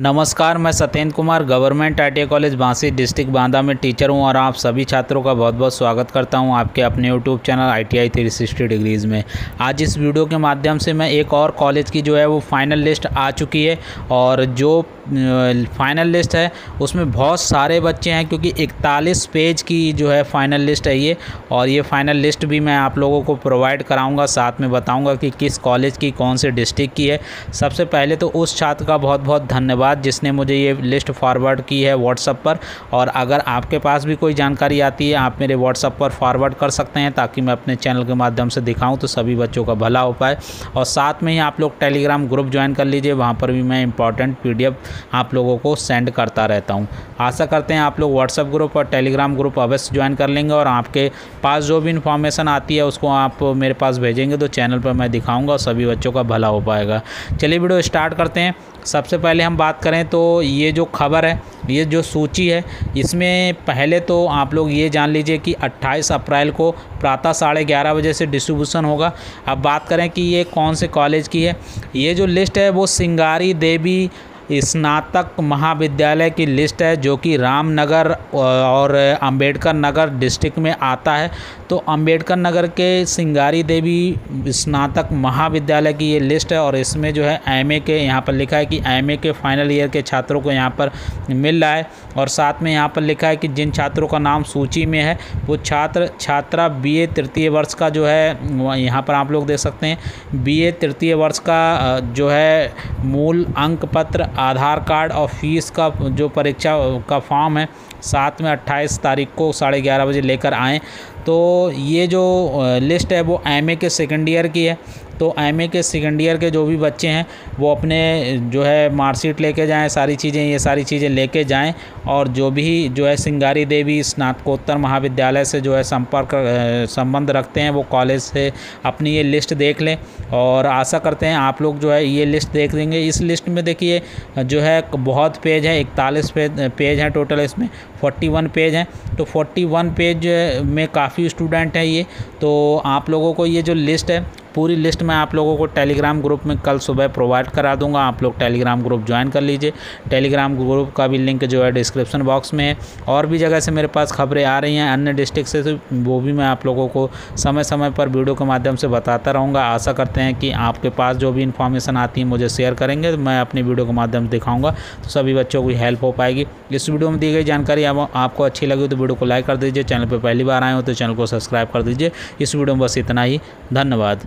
नमस्कार, मैं Satyendra Kumar government I T I college Bansi district Banda में टीचर हूं और आप सभी छात्रों का बहुत बहुत स्वागत करता हूं आपके अपने यूट्यूब चैनल आईटीआई 360 डिग्रीज़ में। आज इस वीडियो के माध्यम से मैं एक और कॉलेज की जो है वो फ़ाइनल लिस्ट आ चुकी है और जो फ़ाइनल लिस्ट है उसमें बहुत सारे बच्चे हैं क्योंकि 41 पेज की जो है फ़ाइनल लिस्ट है ये, और ये फ़ाइनल लिस्ट भी मैं आप लोगों को प्रोवाइड कराऊँगा, साथ में बताऊँगा कि किस कॉलेज की कौन से डिस्ट्रिक्ट की है। सबसे पहले तो उस छात्र का बहुत बहुत धन्यवाद जिसने मुझे ये लिस्ट फॉरवर्ड की है व्हाट्सएप पर, और अगर आपके पास भी कोई जानकारी आती है आप मेरे व्हाट्सएप पर फॉरवर्ड कर सकते हैं ताकि मैं अपने चैनल के माध्यम से दिखाऊं तो सभी बच्चों का भला हो पाए। और साथ में ही आप लोग टेलीग्राम ग्रुप ज्वाइन कर लीजिए, वहां पर भी मैं इंपॉर्टेंट PDF आप लोगों को सेंड करता रहता हूँ। आशा करते हैं आप लोग व्हाट्सएप ग्रुप और टेलीग्राम ग्रुप अवश्य ज्वाइन कर लेंगे और आपके पास जो भी इन्फॉर्मेशन आती है उसको आप मेरे पास भेजेंगे तो चैनल पर मैं दिखाऊँगा और सभी बच्चों का भला हो पाएगा। चलिए वीडियो स्टार्ट करते हैं। सबसे पहले हम बात करें तो ये जो खबर है, ये जो सूची है, इसमें पहले तो आप लोग ये जान लीजिए कि 28 अप्रैल को प्रातः 11:30 बजे से डिस्ट्रीब्यूशन होगा। अब बात करें कि ये कौन से कॉलेज की है। ये जो लिस्ट है वो सिंगारी देवी स्नातक महाविद्यालय की लिस्ट है जो कि रामनगर और अंबेडकर नगर डिस्ट्रिक्ट में आता है। तो अंबेडकर नगर के सिंगारी देवी स्नातक महाविद्यालय की ये लिस्ट है और इसमें जो है MA के, यहाँ पर लिखा है कि MA के फाइनल ईयर के छात्रों को यहाँ पर मिल रहा है, और साथ में यहाँ पर लिखा है कि जिन छात्रों का नाम सूची में है वो छात्र छात्रा BA तृतीय वर्ष का जो है, यहाँ पर आप लोग देख सकते हैं, BA तृतीय वर्ष का जो है मूल अंक पत्र, आधार कार्ड और फीस का जो परीक्षा का फॉर्म है साथ में 28 तारीख को 11:30 बजे लेकर आएँ। तो ये जो लिस्ट है वो MA के सेकंड ईयर की है। तो MA के सेकंड ईयर के जो भी बच्चे हैं वो अपने जो है मार्कशीट लेके जाएं, सारी चीज़ें, ये सारी चीज़ें लेके जाएं, और जो भी जो है सिंगारी देवी स्नातकोत्तर महाविद्यालय से जो है संबंध रखते हैं वो कॉलेज से अपनी ये लिस्ट देख लें। और आशा करते हैं आप लोग जो है ये लिस्ट देख लेंगे। इस लिस्ट में देखिए जो है बहुत पेज है, 41 पेज हैं टोटल, इसमें 41 पेज हैं। तो 41 पेज में काफ़ी स्टूडेंट हैं ये। तो आप लोगों को ये जो लिस्ट है, पूरी लिस्ट मैं आप लोगों को टेलीग्राम ग्रुप में कल सुबह प्रोवाइड करा दूंगा। आप लोग टेलीग्राम ग्रुप ज्वाइन कर लीजिए, टेलीग्राम ग्रुप का भी लिंक जो है डिस्क्रिप्शन बॉक्स में है। और भी जगह से मेरे पास खबरें आ रही हैं अन्य डिस्ट्रिक्ट से, तो वो भी मैं आप लोगों को समय समय पर वीडियो के माध्यम से बताता रहूँगा। आशा करते हैं कि आपके पास जो भी इन्फॉर्मेशन आती है मुझे शेयर करेंगे तो मैं अपने वीडियो के माध्यम से दिखाऊँगा तो सभी बच्चों की हेल्प हो पाएगी। इस वीडियो में दी गई जानकारी आपको अच्छी लगी तो वीडियो को लाइक कर दीजिए, चैनल पर पहली बार आए हो तो चैनल को सब्सक्राइब कर दीजिए। इस वीडियो में बस इतना ही, धन्यवाद।